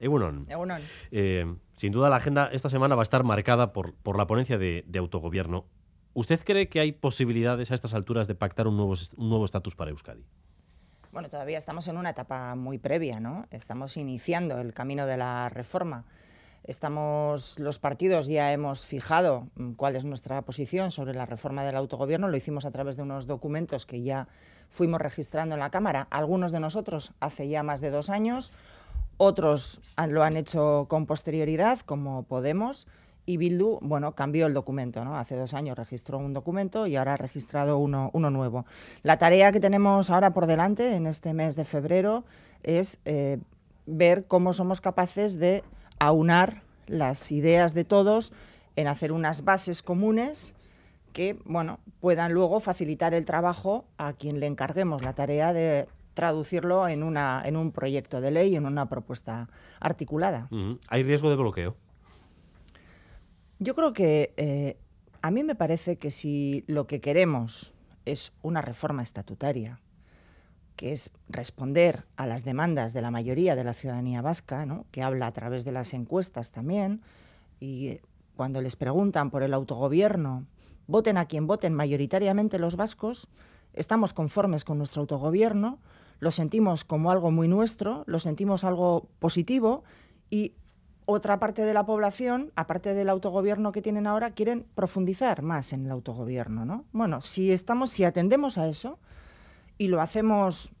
Egunon. Egunon. Sin duda la agenda esta semana va a estar marcada por la ponencia de autogobierno. ¿Usted cree que hay posibilidades a estas alturas de pactar un nuevo estatus para Euskadi? Bueno, todavía estamos en una etapa muy previa, ¿no? Estamos iniciando el camino de la reforma. Los partidos ya hemos fijado cuál es nuestra posición sobre la reforma del autogobierno. Lo hicimos a través de unos documentos que ya fuimos registrando en la Cámara. Algunos de nosotros hace ya más de 2 años, otros lo han hecho con posterioridad, como Podemos, y Bildu, bueno, cambió el documento, ¿no? Hace 2 años registró un documento y ahora ha registrado uno nuevo. La tarea que tenemos ahora por delante, en este mes de febrero, es ver cómo somos capaces de aunar las ideas de todos en hacer unas bases comunes que, bueno, puedan luego facilitar el trabajo a quien le encarguemos la tarea de traducirlo en un proyecto de ley, en una propuesta articulada. ¿Hay riesgo de bloqueo? Yo creo que a mí me parece que si lo que queremos es una reforma estatutaria, que es responder a las demandas de la mayoría de la ciudadanía vasca, ¿no?, que habla a través de las encuestas también, y cuando les preguntan por el autogobierno, voten a quien voten mayoritariamente los vascos, estamos conformes con nuestro autogobierno, lo sentimos como algo muy nuestro, lo sentimos algo positivo, y otra parte de la población, aparte del autogobierno que tienen ahora, quieren profundizar más en el autogobierno, ¿no? Bueno, si atendemos a eso y lo hacemos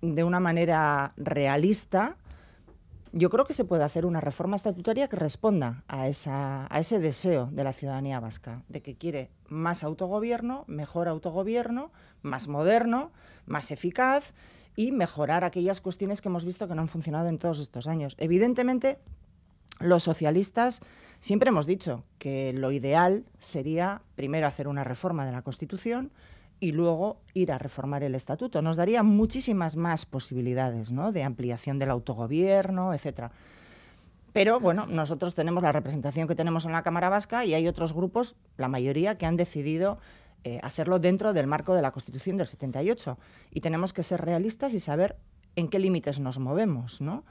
de una manera realista, yo creo que se puede hacer una reforma estatutaria que responda a ese deseo de la ciudadanía vasca, de que quiere más autogobierno, mejor autogobierno, más moderno, más eficaz, y mejorar aquellas cuestiones que hemos visto que no han funcionado en todos estos años. Evidentemente, los socialistas siempre hemos dicho que lo ideal sería primero hacer una reforma de la Constitución y luego ir a reformar el Estatuto. Nos daría muchísimas más posibilidades, ¿no?, de ampliación del autogobierno, etcétera. Pero, bueno, nosotros tenemos la representación que tenemos en la Cámara Vasca y hay otros grupos, la mayoría, que han decidido hacerlo dentro del marco de la Constitución del 78. Y tenemos que ser realistas y saber en qué límites nos movemos, ¿no?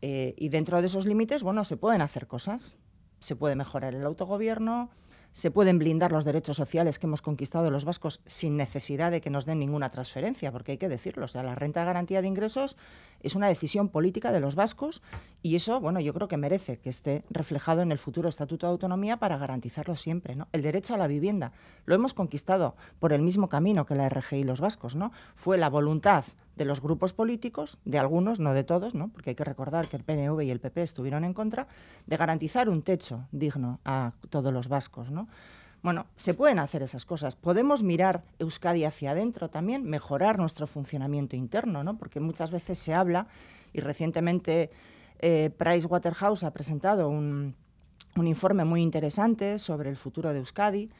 Y dentro de esos límites, bueno, se pueden hacer cosas. Se puede mejorar el autogobierno, se pueden blindar los derechos sociales que hemos conquistado los vascos sin necesidad de que nos den ninguna transferencia, porque hay que decirlo, o sea, la renta de garantía de ingresos es una decisión política de los vascos y eso, bueno, yo creo que merece que esté reflejado en el futuro Estatuto de Autonomía para garantizarlo siempre, ¿no? El derecho a la vivienda lo hemos conquistado por el mismo camino que la RGI y los vascos, ¿no? Fue la voluntad de los grupos políticos, de algunos, no de todos, ¿no?, porque hay que recordar que el PNV y el PP estuvieron en contra, de garantizar un techo digno a todos los vascos, ¿no? Bueno, se pueden hacer esas cosas. Podemos mirar Euskadi hacia adentro también, mejorar nuestro funcionamiento interno, ¿no?, porque muchas veces se habla, y recientemente Pricewaterhouse ha presentado un informe muy interesante sobre el futuro de Euskadi,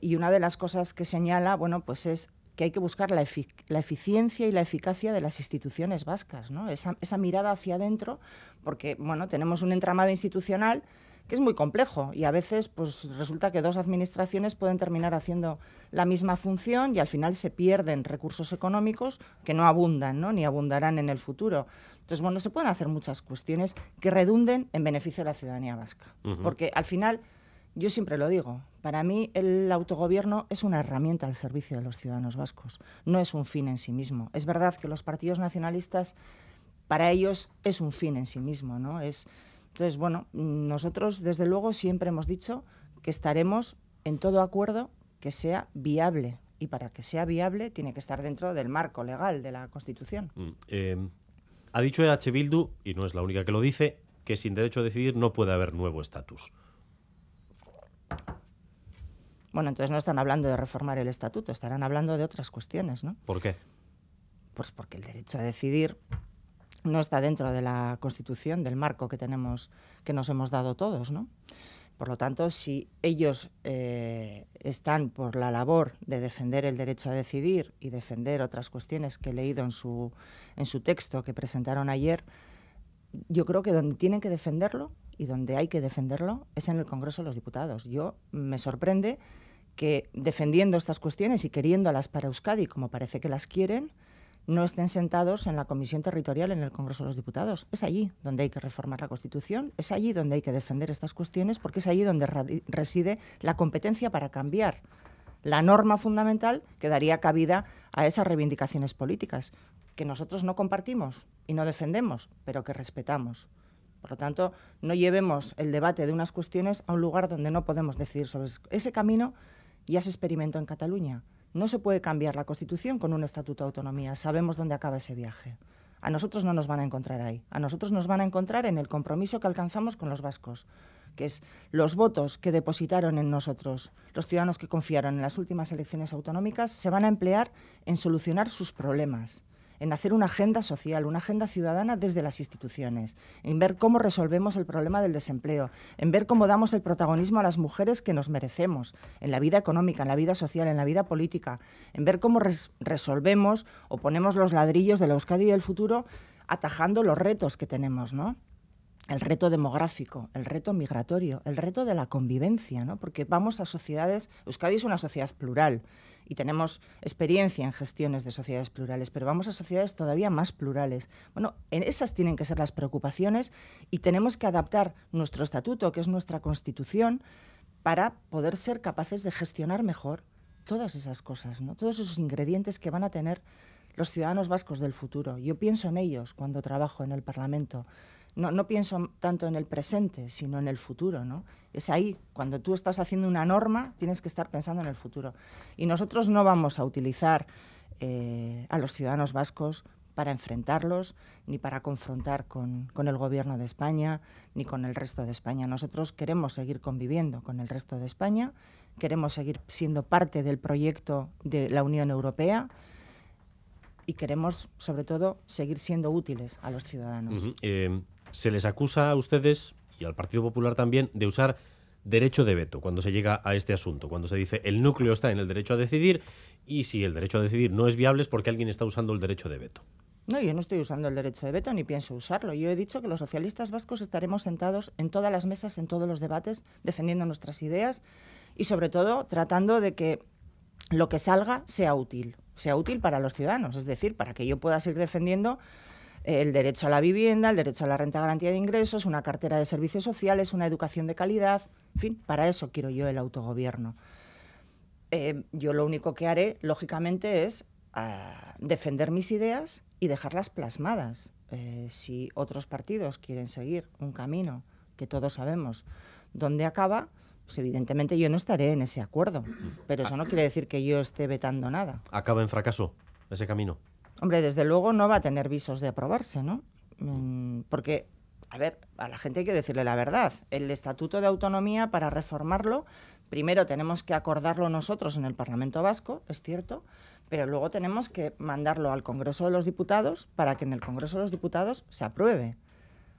y una de las cosas que señala, bueno, pues es que hay que buscar la eficiencia y la eficacia de las instituciones vascas, ¿no?, esa mirada hacia adentro, porque, bueno, tenemos un entramado institucional que es muy complejo y a veces pues resulta que 2 administraciones pueden terminar haciendo la misma función y al final se pierden recursos económicos que no abundan, ¿no?, ni abundarán en el futuro. Entonces, bueno, se pueden hacer muchas cuestiones que redunden en beneficio de la ciudadanía vasca, porque al final, yo siempre lo digo, para mí el autogobierno es una herramienta al servicio de los ciudadanos vascos, no es un fin en sí mismo. Es verdad que los partidos nacionalistas, para ellos es un fin en sí mismo, ¿no? Entonces, bueno, nosotros desde luego siempre hemos dicho que estaremos en todo acuerdo que sea viable, y para que sea viable tiene que estar dentro del marco legal de la Constitución. Ha dicho EH Bildu, y no es la única que lo dice, que sin derecho a decidir no puede haber nuevo estatus. Bueno, entonces no están hablando de reformar el estatuto, estarán hablando de otras cuestiones, ¿no? ¿Por qué? Pues porque el derecho a decidir no está dentro de la Constitución, del marco que tenemos, que nos hemos dado todos, ¿no? Por lo tanto, si ellos están por la labor de defender el derecho a decidir y defender otras cuestiones que he leído en su texto que presentaron ayer, yo creo que donde tienen que defenderlo y donde hay que defenderlo es en el Congreso de los Diputados. Me sorprende que defendiendo estas cuestiones y queriéndolas para Euskadi, como parece que las quieren, no estén sentados en la Comisión Territorial en el Congreso de los Diputados. Es allí donde hay que reformar la Constitución, es allí donde hay que defender estas cuestiones, porque es allí donde reside la competencia para cambiar la norma fundamental que daría cabida a esas reivindicaciones políticas, que nosotros no compartimos y no defendemos, pero que respetamos. Por lo tanto, no llevemos el debate de unas cuestiones a un lugar donde no podemos decidir sobre eso. Ese camino ya se experimentó en Cataluña. No se puede cambiar la Constitución con un estatuto de autonomía. Sabemos dónde acaba ese viaje. A nosotros no nos van a encontrar ahí. A nosotros nos van a encontrar en el compromiso que alcanzamos con los vascos, que es los votos que depositaron en nosotros, los ciudadanos que confiaron en las últimas elecciones autonómicas, se van a emplear en solucionar sus problemas, en hacer una agenda social, una agenda ciudadana desde las instituciones, en ver cómo resolvemos el problema del desempleo, en ver cómo damos el protagonismo a las mujeres que nos merecemos, en la vida económica, en la vida social, en la vida política, en ver cómo resolvemos o ponemos los ladrillos de la Euskadi del futuro atajando los retos que tenemos, ¿no? El reto demográfico, el reto migratorio, el reto de la convivencia, ¿no? Porque vamos a sociedades, Euskadi es una sociedad plural y tenemos experiencia en gestiones de sociedades plurales, pero vamos a sociedades todavía más plurales. Bueno, esas tienen que ser las preocupaciones y tenemos que adaptar nuestro estatuto, que es nuestra Constitución, para poder ser capaces de gestionar mejor todas esas cosas, ¿no? Todos esos ingredientes que van a tener los ciudadanos vascos del futuro. Yo pienso en ellos cuando trabajo en el Parlamento. No pienso tanto en el presente, sino en el futuro, ¿no? Es ahí, cuando tú estás haciendo una norma, tienes que estar pensando en el futuro. Y nosotros no vamos a utilizar a los ciudadanos vascos para enfrentarlos, ni para confrontar con el Gobierno de España, ni con el resto de España. Nosotros queremos seguir conviviendo con el resto de España, queremos seguir siendo parte del proyecto de la Unión Europea, y queremos, sobre todo, seguir siendo útiles a los ciudadanos. Se les acusa a ustedes y al Partido Popular también de usar derecho de veto cuando se llega a este asunto, cuando se dice el núcleo está en el derecho a decidir y si el derecho a decidir no es viable es porque alguien está usando el derecho de veto. No, yo no estoy usando el derecho de veto ni pienso usarlo. Yo he dicho que los socialistas vascos estaremos sentados en todas las mesas, en todos los debates, defendiendo nuestras ideas y sobre todo tratando de que lo que salga sea útil para los ciudadanos, es decir, para que yo pueda seguir defendiendo el derecho a la vivienda, el derecho a la renta de garantía de ingresos, una cartera de servicios sociales, una educación de calidad, en fin, para eso quiero yo el autogobierno. Yo lo único que haré, lógicamente, es defender mis ideas y dejarlas plasmadas. Si otros partidos quieren seguir un camino que todos sabemos dónde acaba, pues evidentemente yo no estaré en ese acuerdo, pero eso no quiere decir que yo esté vetando nada. ¿Acaba en fracaso ese camino? Hombre, desde luego no va a tener visos de aprobarse, ¿no? Porque, a ver, a la gente hay que decirle la verdad. El Estatuto de Autonomía, para reformarlo, primero tenemos que acordarlo nosotros en el Parlamento Vasco, es cierto, pero luego tenemos que mandarlo al Congreso de los Diputados para que en el Congreso de los Diputados se apruebe.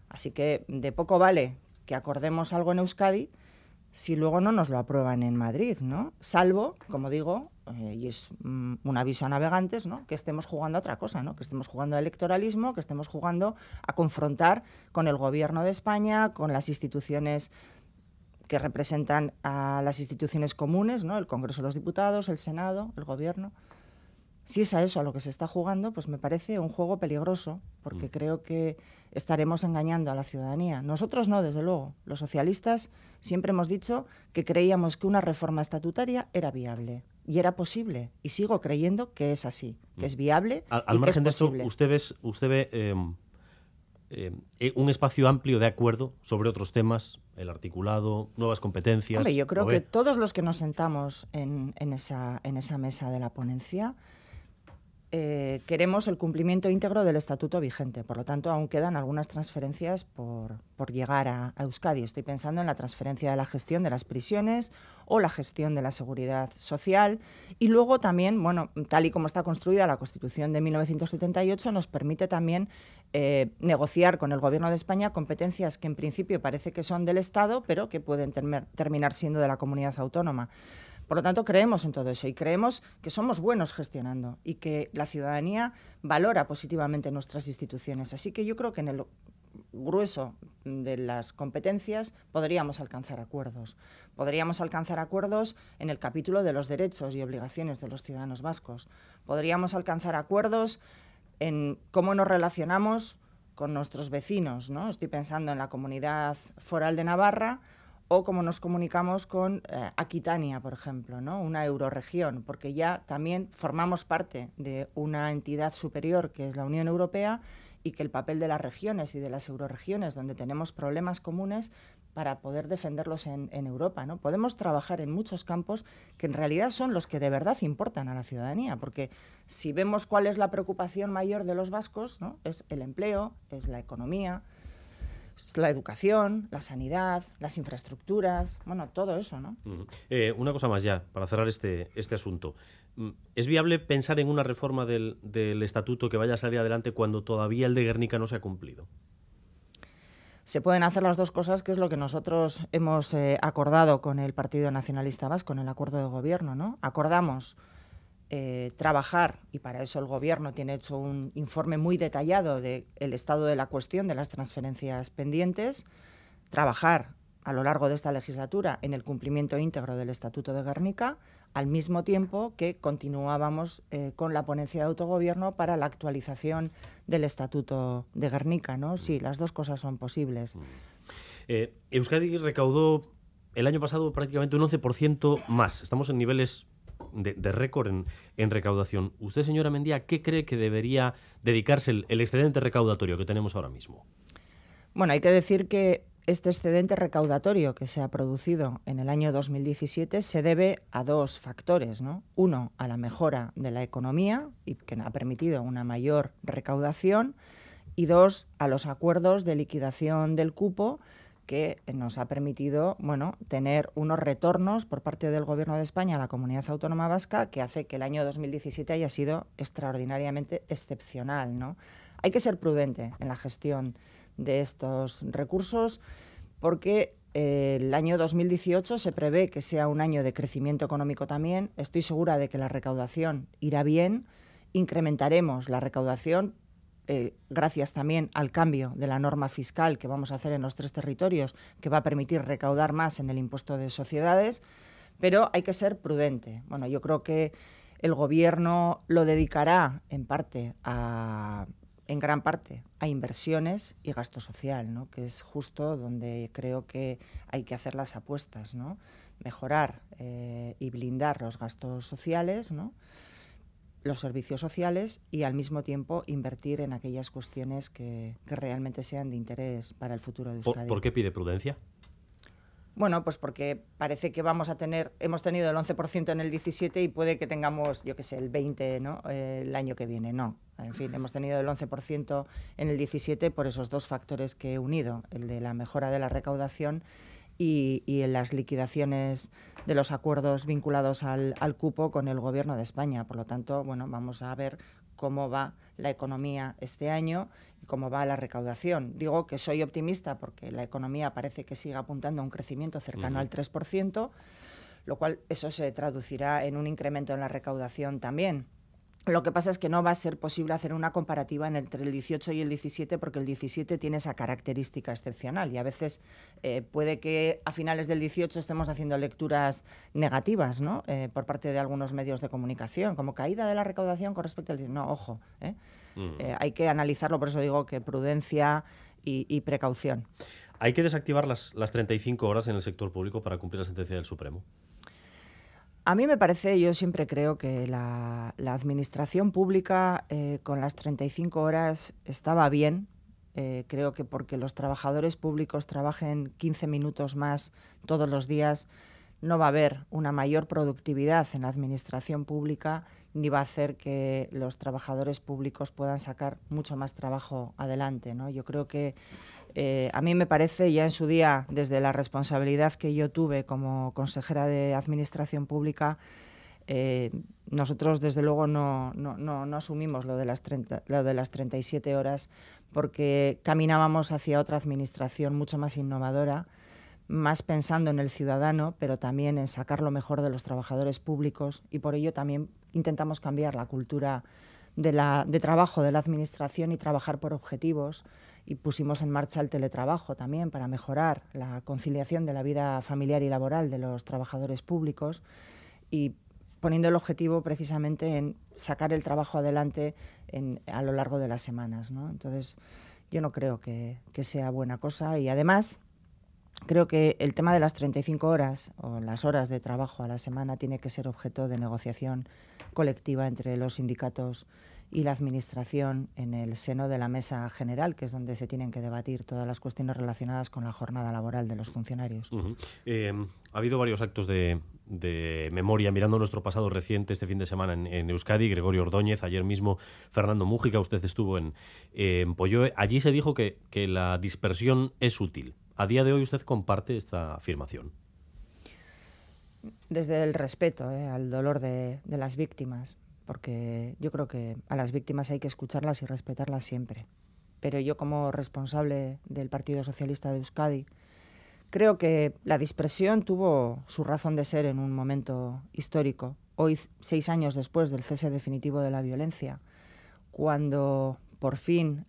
Así que de poco vale que acordemos algo en Euskadi si luego no nos lo aprueban en Madrid, ¿no? Salvo, como digo, y es un aviso a navegantes, ¿no? Que estemos jugando a otra cosa, ¿no? Que estemos jugando a electoralismo, que estemos jugando a confrontar con el Gobierno de España, con las instituciones que representan a las instituciones comunes, ¿no? El Congreso de los Diputados, el Senado, el Gobierno. Si es a eso a lo que se está jugando, pues me parece un juego peligroso, porque creo que estaremos engañando a la ciudadanía. Nosotros no, desde luego. Los socialistas siempre hemos dicho que creíamos que una reforma estatutaria era viable y era posible. Y sigo creyendo que es así, que es viable y que es posible. Al margen de eso, ¿usted ve un espacio amplio de acuerdo sobre otros temas, el articulado, nuevas competencias? Hombre, yo creo que todos los que nos sentamos en esa mesa de la ponencia queremos el cumplimiento íntegro del estatuto vigente. Por lo tanto, aún quedan algunas transferencias por llegar a Euskadi. Estoy pensando en la transferencia de la gestión de las prisiones o la gestión de la seguridad social. Y luego también, bueno, tal y como está construida la Constitución de 1978, nos permite también negociar con el Gobierno de España competencias que en principio parece que son del Estado, pero que pueden terminar siendo de la comunidad autónoma. Por lo tanto, creemos en todo eso y creemos que somos buenos gestionando y que la ciudadanía valora positivamente nuestras instituciones. Así que yo creo que en el grueso de las competencias podríamos alcanzar acuerdos. Podríamos alcanzar acuerdos en el capítulo de los derechos y obligaciones de los ciudadanos vascos. Podríamos alcanzar acuerdos en cómo nos relacionamos con nuestros vecinos, ¿no? Estoy pensando en la comunidad foral de Navarra o cómo nos comunicamos con Aquitania, por ejemplo, ¿no? Una eurorregión, porque ya también formamos parte de una entidad superior que es la Unión Europea y que el papel de las regiones y de las eurorregiones, donde tenemos problemas comunes, para poder defenderlos en Europa, ¿no? Podemos trabajar en muchos campos que en realidad son los que de verdad importan a la ciudadanía, porque si vemos cuál es la preocupación mayor de los vascos, ¿no? Es el empleo, es la economía, es la educación, la sanidad, las infraestructuras, bueno, todo eso, ¿no? Una cosa más ya, para cerrar este asunto. ¿Es viable pensar en una reforma del estatuto que vaya a salir adelante cuando todavía el de Guernica no se ha cumplido? Se pueden hacer las dos cosas, que es lo que nosotros hemos acordado con el Partido Nacionalista Vasco en el acuerdo de gobierno, ¿no? Acordamos trabajar, y para eso el gobierno tiene hecho un informe muy detallado del estado de la cuestión de las transferencias pendientes, trabajar a lo largo de esta legislatura en el cumplimiento íntegro del Estatuto de Gernika, al mismo tiempo que continuábamos con la ponencia de autogobierno para la actualización del Estatuto de Gernika, ¿no? Sí, las dos cosas son posibles. Euskadi recaudó el año pasado prácticamente un 11% más. Estamos en niveles de récord en recaudación. Usted, señora Mendia, ¿qué cree que debería dedicarse el excedente recaudatorio que tenemos ahora mismo? Bueno, hay que decir que este excedente recaudatorio que se ha producido en el año 2017 se debe a dos factores, ¿no? Uno, a la mejora de la economía, y que ha permitido una mayor recaudación, y dos, a los acuerdos de liquidación del cupo, que nos ha permitido, bueno, tener unos retornos por parte del Gobierno de España a la Comunidad Autónoma Vasca, que hace que el año 2017 haya sido extraordinariamente excepcional, ¿no? Hay que ser prudente en la gestión de estos recursos, porque el año 2018 se prevé que sea un año de crecimiento económico también. Estoy segura de que la recaudación irá bien. Incrementaremos la recaudación gracias también al cambio de la norma fiscal que vamos a hacer en los tres territorios, que va a permitir recaudar más en el impuesto de sociedades, pero hay que ser prudente. Bueno, yo creo que el Gobierno lo dedicará en gran parte a inversiones y gasto social, ¿no? Que es justo donde creo que hay que hacer las apuestas, ¿no? Mejorar y blindar los gastos sociales, ¿no? Los servicios sociales, y al mismo tiempo invertir en aquellas cuestiones que realmente sean de interés para el futuro de Euskadi. ¿Por qué pide prudencia? Bueno, pues porque parece que hemos tenido el 11% en el 17 y puede que tengamos, yo qué sé, el 20%, ¿no? El año que viene, no. En fin, hemos tenido el 11% en el 17 por esos dos factores que he unido, el de la mejora de la recaudación y en las liquidaciones de los acuerdos vinculados al cupo con el Gobierno de España. Por lo tanto, bueno, vamos a ver cómo va la economía este año y cómo va la recaudación. Digo que soy optimista porque la economía parece que sigue apuntando a un crecimiento cercano al 3%, lo cual eso se traducirá en un incremento en la recaudación también. Lo que pasa es que no va a ser posible hacer una comparativa entre el 18 y el 17 porque el 17 tiene esa característica excepcional y a veces puede que a finales del 18 estemos haciendo lecturas negativas, ¿no? Por parte de algunos medios de comunicación, como caída de la recaudación con respecto al... No, ojo, ¿eh? Hay que analizarlo, por eso digo que prudencia y precaución. ¿Hay que desactivar las 35 horas en el sector público para cumplir la sentencia del Supremo? A mí me parece, yo siempre creo que la administración pública con las 35 horas estaba bien. Creo que porque los trabajadores públicos trabajen 15 minutos más todos los días, no va a haber una mayor productividad en la administración pública ni va a hacer que los trabajadores públicos puedan sacar mucho más trabajo adelante, ¿no? Yo creo que a mí me parece, ya en su día, desde la responsabilidad que yo tuve como consejera de Administración Pública, nosotros desde luego no asumimos lo de las 37 horas porque caminábamos hacia otra administración mucho más innovadora, más pensando en el ciudadano, pero también en sacar lo mejor de los trabajadores públicos, y por ello también intentamos cambiar la cultura de trabajo de la administración y trabajar por objetivos, y pusimos en marcha el teletrabajo también para mejorar la conciliación de la vida familiar y laboral de los trabajadores públicos, y poniendo el objetivo precisamente en sacar el trabajo adelante a lo largo de las semanas, ¿no? Entonces, yo no creo que sea buena cosa y, además, creo que el tema de las 35 horas o las horas de trabajo a la semana tiene que ser objeto de negociación colectiva entre los sindicatos y la Administración en el seno de la Mesa General, que es donde se tienen que debatir todas las cuestiones relacionadas con la jornada laboral de los funcionarios. Ha habido varios actos de memoria, mirando nuestro pasado reciente este fin de semana en Euskadi. Gregorio Ordóñez, ayer mismo Fernando Mújica, usted estuvo en Polloe. Allí se dijo que la dispersión es útil. A día de hoy, ¿usted comparte esta afirmación? Desde el respeto al dolor de las víctimas, porque yo creo que a las víctimas hay que escucharlas y respetarlas siempre. Pero yo, como responsable del Partido Socialista de Euskadi, creo que la dispersión tuvo su razón de ser en un momento histórico. Hoy, 6 años después del cese definitivo de la violencia, cuando por fin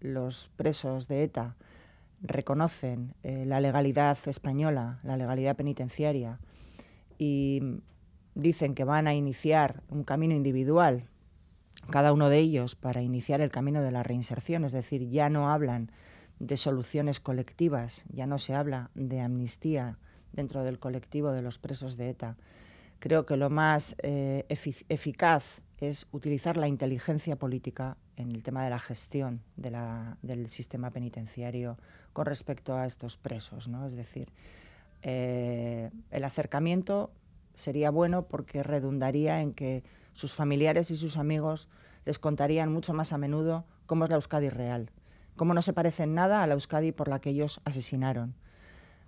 los presos de ETA reconocen la legalidad española, la legalidad penitenciaria, y dicen que van a iniciar un camino individual, cada uno de ellos, para iniciar el camino de la reinserción. Es decir, ya no hablan de soluciones colectivas, ya no se habla de amnistía dentro del colectivo de los presos de ETA. Creo que lo más eficaz es utilizar la inteligencia política en el tema de la gestión del sistema penitenciario con respecto a estos presos, ¿no? Es decir, el acercamiento sería bueno porque redundaría en que sus familiares y sus amigos les contarían mucho más a menudo cómo es la Euskadi real, cómo no se parece en nada a la Euskadi por la que ellos asesinaron,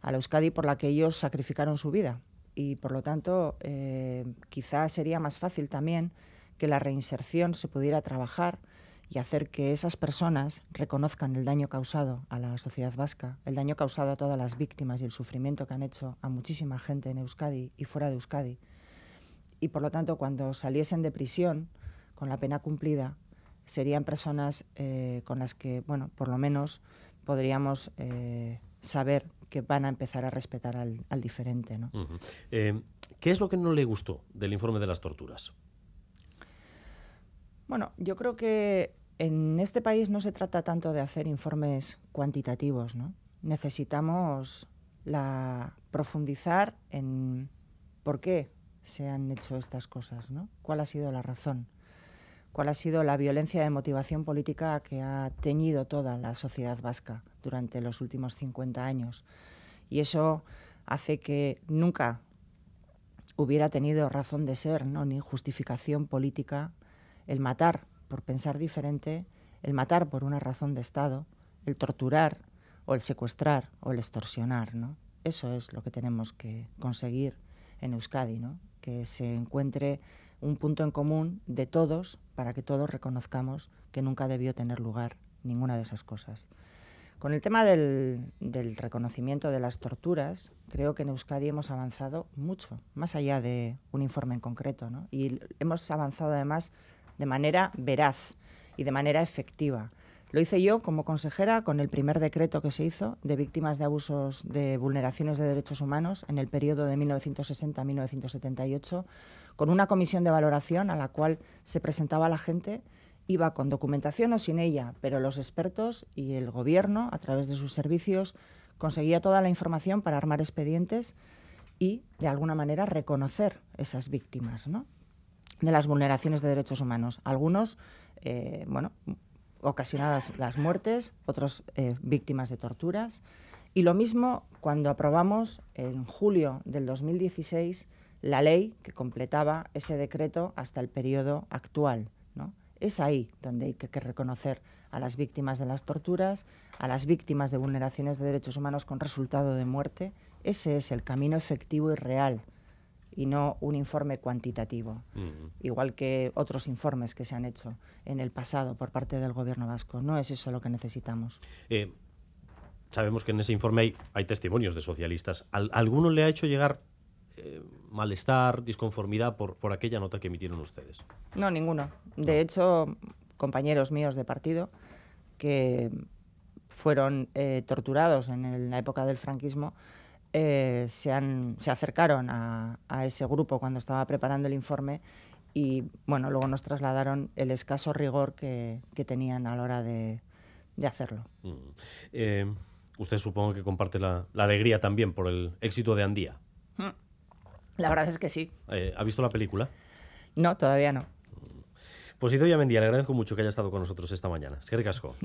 a la Euskadi por la que ellos sacrificaron su vida. Y, por lo tanto, quizás sería más fácil también que la reinserción se pudiera trabajar y hacer que esas personas reconozcan el daño causado a la sociedad vasca, el daño causado a todas las víctimas y el sufrimiento que han hecho a muchísima gente en Euskadi y fuera de Euskadi. Y, por lo tanto, cuando saliesen de prisión con la pena cumplida, serían personas con las que, bueno, por lo menos podríamos saber que van a empezar a respetar al diferente, ¿no? ¿Qué es lo que no le gustó del informe de las torturas? Bueno, yo creo que en este país no se trata tanto de hacer informes cuantitativos, ¿no? Necesitamos profundizar en por qué se han hecho estas cosas, ¿no? ¿Cuál ha sido la razón? ¿Cuál ha sido la violencia de motivación política que ha teñido toda la sociedad vasca durante los últimos 50 años? Y eso hace que nunca hubiera tenido razón de ser, ¿no?, ni justificación política el matar por pensar diferente, el matar por una razón de Estado, el torturar o el secuestrar o el extorsionar, ¿no? Eso es lo que tenemos que conseguir en Euskadi, ¿no?, que se encuentre un punto en común de todos para que todos reconozcamos que nunca debió tener lugar ninguna de esas cosas. Con el tema del reconocimiento de las torturas, creo que en Euskadi hemos avanzado mucho, más allá de un informe en concreto, ¿no? Y hemos avanzado, además, de manera veraz y de manera efectiva. Lo hice yo como consejera con el primer decreto que se hizo de víctimas de abusos de vulneraciones de derechos humanos en el periodo de 1960 a 1978, con una comisión de valoración a la cual se presentaba la gente, iba con documentación o sin ella, pero los expertos y el gobierno, a través de sus servicios, conseguía toda la información para armar expedientes y, de alguna manera, reconocer esas víctimas, ¿no?, de las vulneraciones de derechos humanos. Algunos, bueno, ocasionadas las muertes, otros víctimas de torturas. Y lo mismo cuando aprobamos en julio del 2016 la ley que completaba ese decreto hasta el periodo actual, ¿no? Es ahí donde hay que reconocer a las víctimas de las torturas, a las víctimas de vulneraciones de derechos humanos con resultado de muerte. Ese es el camino efectivo y real, y no un informe cuantitativo, igual que otros informes que se han hecho en el pasado por parte del Gobierno vasco. No es eso lo que necesitamos. Sabemos que en ese informe hay testimonios de socialistas. ¿Alguno le ha hecho llegar malestar, disconformidad por aquella nota que emitieron ustedes? No, ninguno. De hecho, compañeros míos de partido que fueron torturados en la época del franquismo se acercaron a ese grupo cuando estaba preparando el informe y bueno, luego nos trasladaron el escaso rigor que tenían a la hora de hacerlo. Usted supongo que comparte la alegría también por el éxito de Andía. La verdad es que sí. ¿Ha visto la película? No, todavía no. Pues Idoia Mendia, le agradezco mucho que haya estado con nosotros esta mañana. Es que ricasco.